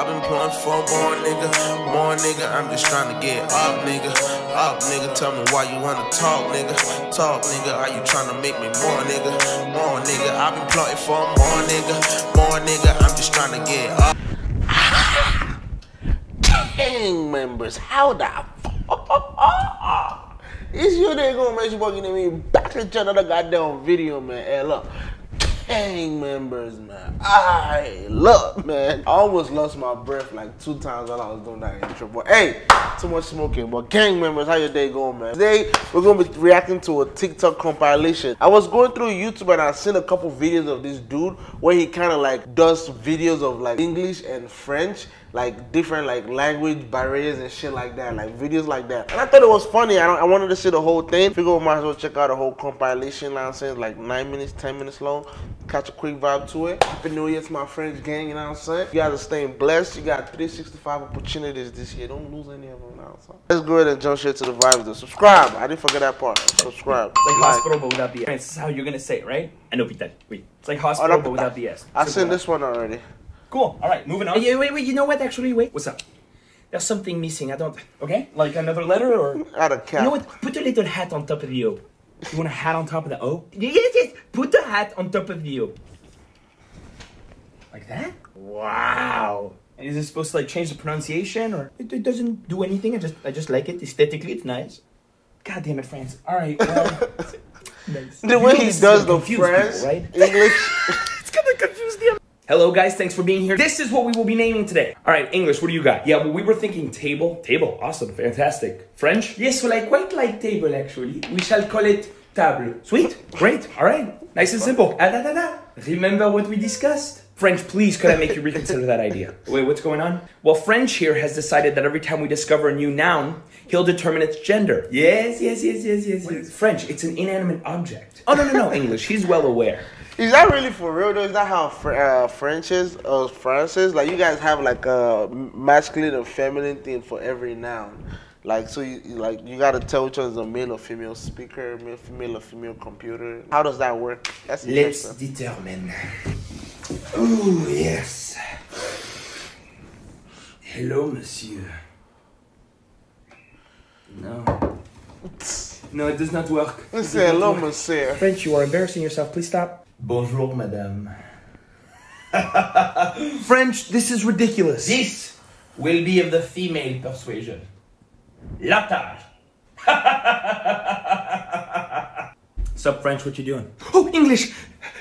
I've been pulling for more nigga, I'm just trying to get up, nigga, tell me why you wanna talk, nigga, are you trying to make me more, nigga, I've been plotting for more, nigga, I'm just trying to get up. Gang members, how the fuck is your day gonna make you fucking me back to another goddamn video, man? Hey, look. Gang members, man. I love, man. I almost lost my breath like 2 times while I was doing that intro. But hey, too much smoking. But gang members, how your day going, man? Today, we're going to be reacting to a TikTok compilation. I was going through YouTube and I seen a couple videos of this dude where he kind of like does videos of like English and French, like different like language barriers and shit like that, like videos like that. And I thought it was funny. I wanted to see the whole thing. Figure we might as well check out the whole compilation nonsense, like 9 minutes, 10 minutes long. Catch a quick vibe to it. Happy New Year to my French gang, you know what I'm saying? You guys are staying blessed. You got 365 opportunities this year. Don't lose any of them now. So let's go ahead and jump straight to the vibe though. Subscribe. I didn't forget that part. Subscribe. It's like hospital but without the S. This is how you're gonna say it, right? And Hôpital. Wait. It's like hospital but without the S. I seen this one already. Cool. All right, moving on. Wait. You know what? Actually, wait. What's up? There's something missing. I don't. Okay. Like another letter or? Out of cap. You know what? Put a little hat on top of the O. You want a hat on top of the O? Yes. Put the hat on top of the O. Like that? Wow. And is it supposed to like change the pronunciation or? It doesn't do anything. I just like it aesthetically. It's nice. God damn it, France. All right. Well, nice. The way he does the French, right? English. It's gonna confuse the. Hello guys, thanks for being here. This is what we will be naming today. All right, English, what do you got? Yeah, well, we were thinking table. Table, awesome, fantastic. French? Yes, well, I quite like table, actually. We shall call it table. Sweet, great, all right. Nice and simple. Remember what we discussed? French, please, could I make you reconsider that idea? Wait, what's going on? Well, French here has decided that every time we discover a new noun, he'll determine its gender. Yes. French, it's an inanimate object. Oh, no, English, he's well aware. Is that really for real though? Is that how French is or France is? Like you guys have like a masculine and feminine thing for every noun. Like so, you gotta tell which one's a male or female speaker, male or female computer. How does that work? That's let's determine. Oh yes. Hello, monsieur. No. No, it does not work. Hello, monsieur. French, you are embarrassing yourself. Please stop. Bonjour, madame. French, this is ridiculous. This will be of the female persuasion. Latar. Sup, French, what you doing? Oh, English.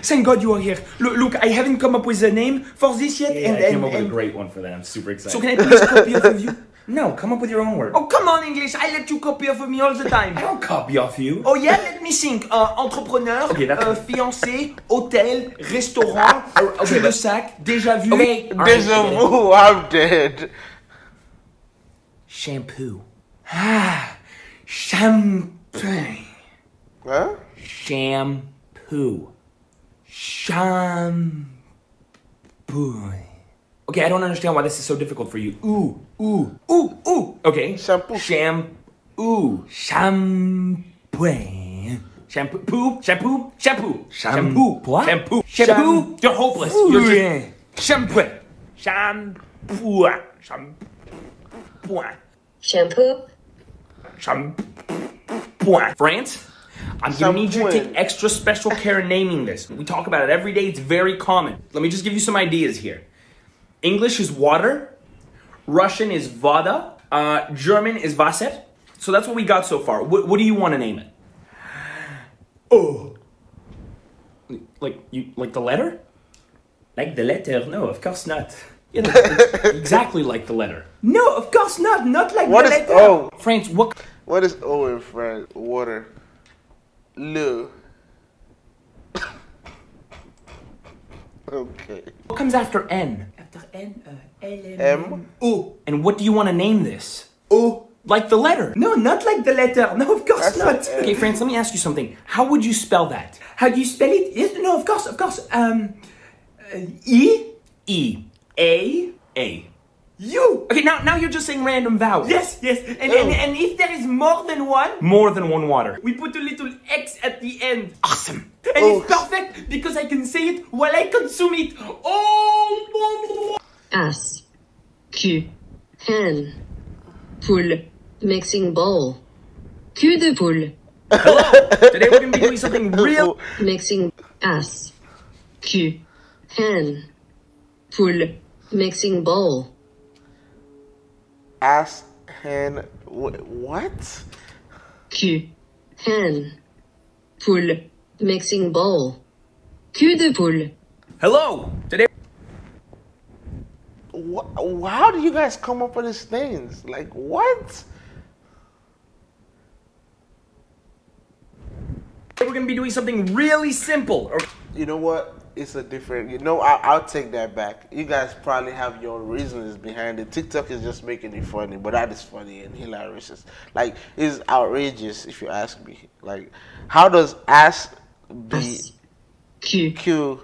Thank God you are here. Look, I haven't come up with a name for this yet. Yeah, I came up with a great one for that. I'm super excited. So can I please copy off of you? No, come up with your own word. Oh, come on, English. I let you copy off of me all the time. I don't copy off you. Oh, yeah? Let me think. Entrepreneur, okay, fiancé, hôtel, restaurant, cul de sac, déjà vu. Okay. Déjà vu, I'm dead. Shampoo. Ah, champagne. Huh? Shampoo. Shampoo. Okay, I don't understand why this is so difficult for you. Ooh. Okay. Shampoo. Shampoo. Shampoo. Shampoo. Shampoo. Shampoo. Shampoo. What? Shampoo. Shampoo. You're hopeless. You're shampoo. Shampoo. Shampoo. Shampoo. Shampoo. France? I'm gonna need you to take extra special care in naming this. We talk about it every day. It's very common. Let me just give you some ideas here. English is water, Russian is voda, German is Wasser. So that's what we got so far. What do you want to name it? Oh. Like the letter? Like the letter? No, of course not. Yeah, exactly like the letter. No, of course not. Not like the letter. O? France, what? What is O in French? Water. Le. Okay. What comes after N? After N, L, M. O. And what do you want to name this? O. Like the letter. No, not like the letter. No, of course that's not. Okay, friends, let me ask you something. How would you spell that? How do you spell it? Yes, no, of course. E. A. U. Okay, now you're just saying random vowels. Yes. And if there is more than one? More than one water. We put a little X at the end. Awesome. And it's perfect because I can say it while I consume it. Oh, ass. Q. Hen. Poule. Mixing bowl. Q de poule. Hello! Today we're going to be doing something real. Mixing ass. Q. Hen. Poule. Mixing bowl. Ass. Hen. What? Q. Hen. Poule. Mixing bowl. Q de poule. Hello! Today. How do you guys come up with these things? Like, what? We're gonna be doing something really simple. You know what? It's a different. You know, I'll take that back. You guys probably have your own reasons behind it. TikTok is just making it funny, but that is funny and hilarious. Like, it's outrageous if you ask me. Like, how does ass be Q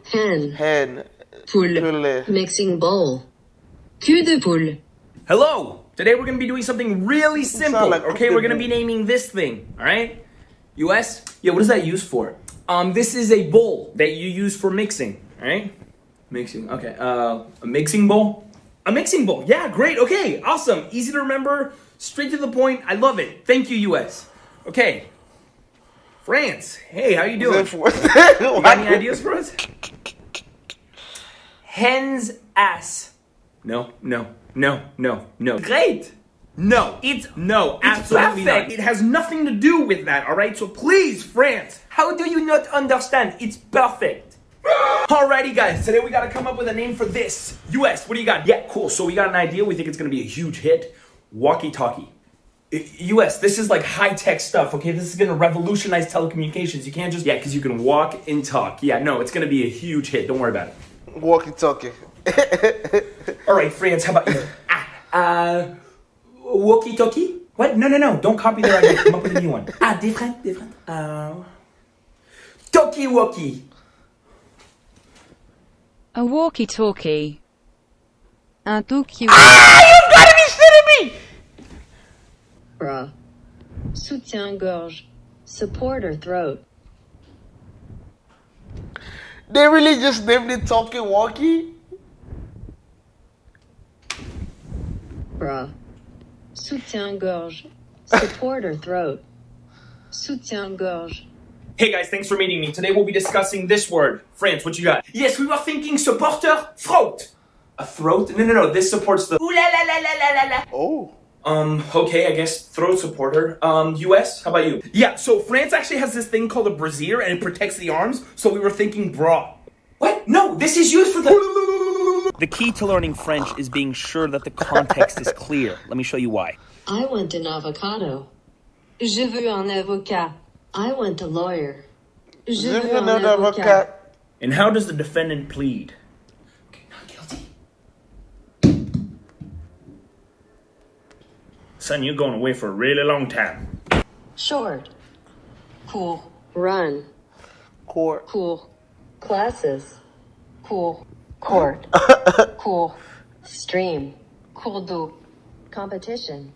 hen poule mixing bowl Q de poule? Hello. Today we're gonna be doing something really simple. Like, okay, we're gonna be naming this thing. All right. US? Yeah, what is that used for? This is a bowl that you use for mixing, right? Mixing, okay. A mixing bowl? A mixing bowl, yeah, great, okay, awesome. Easy to remember, straight to the point. I love it. Thank you, US. Okay. France, hey, how you doing? You got any ideas for us? Hen's ass. No, no, no, no, no. Great! No, it's absolutely perfect. Not. It has nothing to do with that, all right? So please, France, how do you not understand? It's perfect. Alrighty, guys, today we gotta come up with a name for this. US, what do you got? Yeah, cool, so we got an idea. We think it's gonna be a huge hit. Walkie-talkie. US, this is like high-tech stuff, okay? This is gonna revolutionize telecommunications. You can't just, yeah, because you can walk and talk. Yeah, no, it's gonna be a huge hit. Don't worry about it. Walkie-talkie. Alright, France, how about you? Walkie talkie? What? No, no, no. Don't copy their idea. Come up with a new one. Ah, different. Talkie walkie. A walkie talkie. A talkie walkie. Ah, you've gotta be shitting me! Bra. Soutien gorge. Support or throat. They really just named it talkie walkie? Bra. Soutien-gorge. Support or throat. Soutien-gorge. Hey guys, thanks for meeting me. Today we'll be discussing this word. France, what you got? Yes, we were thinking supporter, throat. A throat? No, no, no, this supports the... Ooh la la la la la la. Oh. Okay, I guess throat supporter. US, how about you? Yeah, so France actually has this thing called a brassiere and it protects the arms, so we were thinking bra. What? No, this is used for the... The key to learning French is being sure that the context is clear. Let me show you why. I want an avocado. Je veux un avocat. I want a lawyer. Je veux un avocat. And how does the defendant plead? Okay, not guilty. Son, you're going away for a really long time. Short. Cool. Run. Court. Cool. Classes. Cool. Court. Cool. Stream. Cool do. Competition.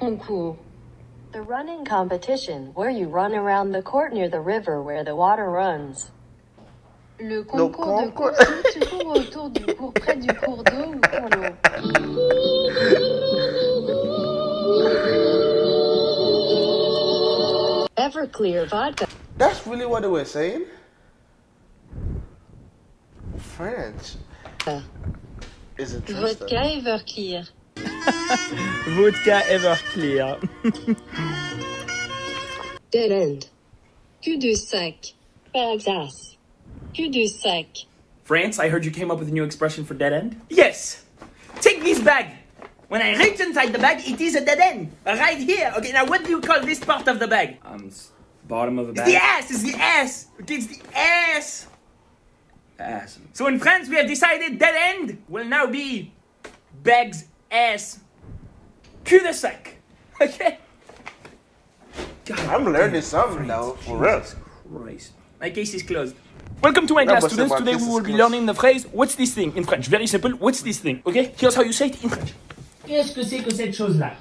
Concours. The running competition where you run around the court near the river where the water runs. Le concours de course se court autour du cours près du cours d'eau ou pour l'eau. Everclear vodka. That's really what they were saying? French is interesting. Vodka Everclear. Vodka Everclear. Dead end. Cul-de-sac. Alsace. Cul-de-sac. France, I heard you came up with a new expression for dead end? Yes. Take this bag. When I reach inside the bag, it is a dead end. Right here. Okay, now what do you call this part of the bag? Bottom of the bag. It's the ass. It's the ass. Okay, it's the ass. Ass. So in France, we have decided dead end will now be bag's ass cul-de-sac. Okay? God, I'm learning something now, for real. Christ. My case is closed. Welcome to my class, students. Today we will be learning the phrase, what's this thing in French? Very simple, what's this thing? Okay? Here's how you say it in French. Qu'est-ce que c'est que cette chose-là?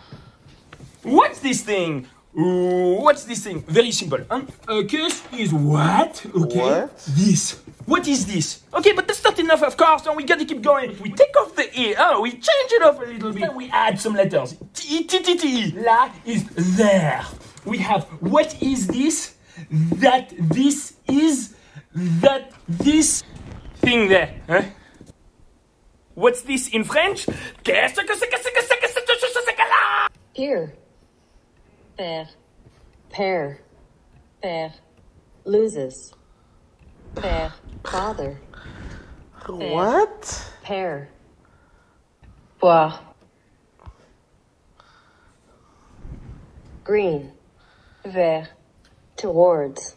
What's this thing? What's this thing? Very simple. Huh? A curse is what? Okay. What? This. What is this? Okay, but that's not enough, of course, and we gotta keep going. We take off the E, we change it up a little bit, and we add some letters. T-E-T-T-E. La is there. We have what is this? That this is that this thing there. Huh? What's this in French? Here. Père, père, père, loses, père, father, père, what? Père, bois, green, vers, towards,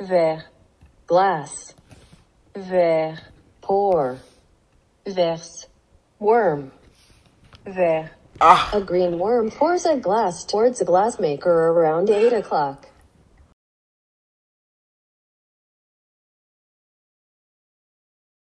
vers, glass, vers, pour, verse, worm, vers. Ah. A green worm pours a glass towards a glassmaker around 8 o'clock.